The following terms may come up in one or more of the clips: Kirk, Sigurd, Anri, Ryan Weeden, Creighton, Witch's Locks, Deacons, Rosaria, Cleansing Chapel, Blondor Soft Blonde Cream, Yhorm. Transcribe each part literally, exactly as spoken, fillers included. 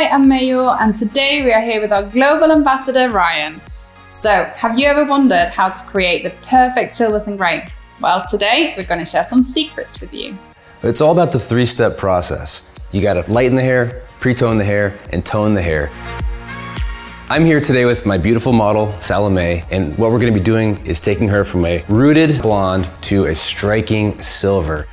I am Mayor, and today we are here with our global ambassador, Ryan. So, have you ever wondered how to create the perfect silver stingray? Well, today we're going to share some secrets with you. It's all about the three-step process. You got to lighten the hair, pre-tone the hair, and tone the hair. I'm here today with my beautiful model, Salome, and what we're going to be doing is taking her from a rooted blonde to a striking silver.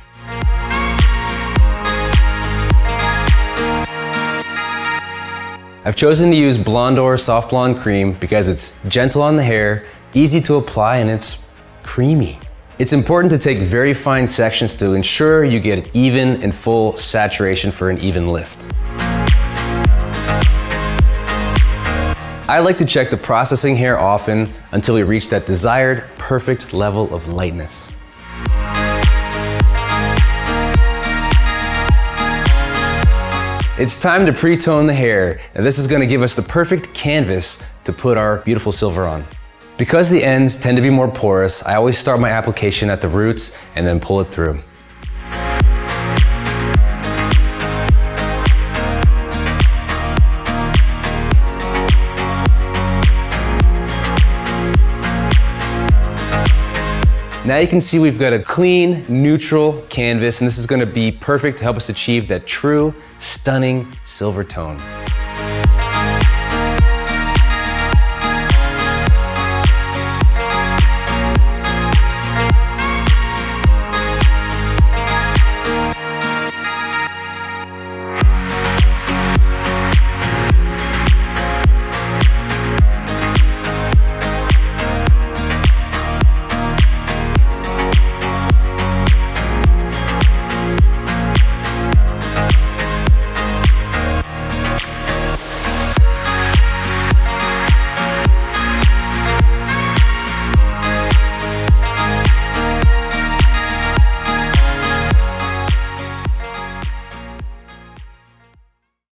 I've chosen to use Blondor Soft Blonde Cream because it's gentle on the hair, easy to apply, and it's creamy. It's important to take very fine sections to ensure you get even and full saturation for an even lift. I like to check the processing hair often until we reach that desired perfect level of lightness. It's time to pre-tone the hair, and this is going to give us the perfect canvas to put our beautiful silver on. Because the ends tend to be more porous, I always start my application at the roots and then pull it through. Now you can see we've got a clean, neutral canvas, and this is going to be perfect to help us achieve that true, stunning silver tone.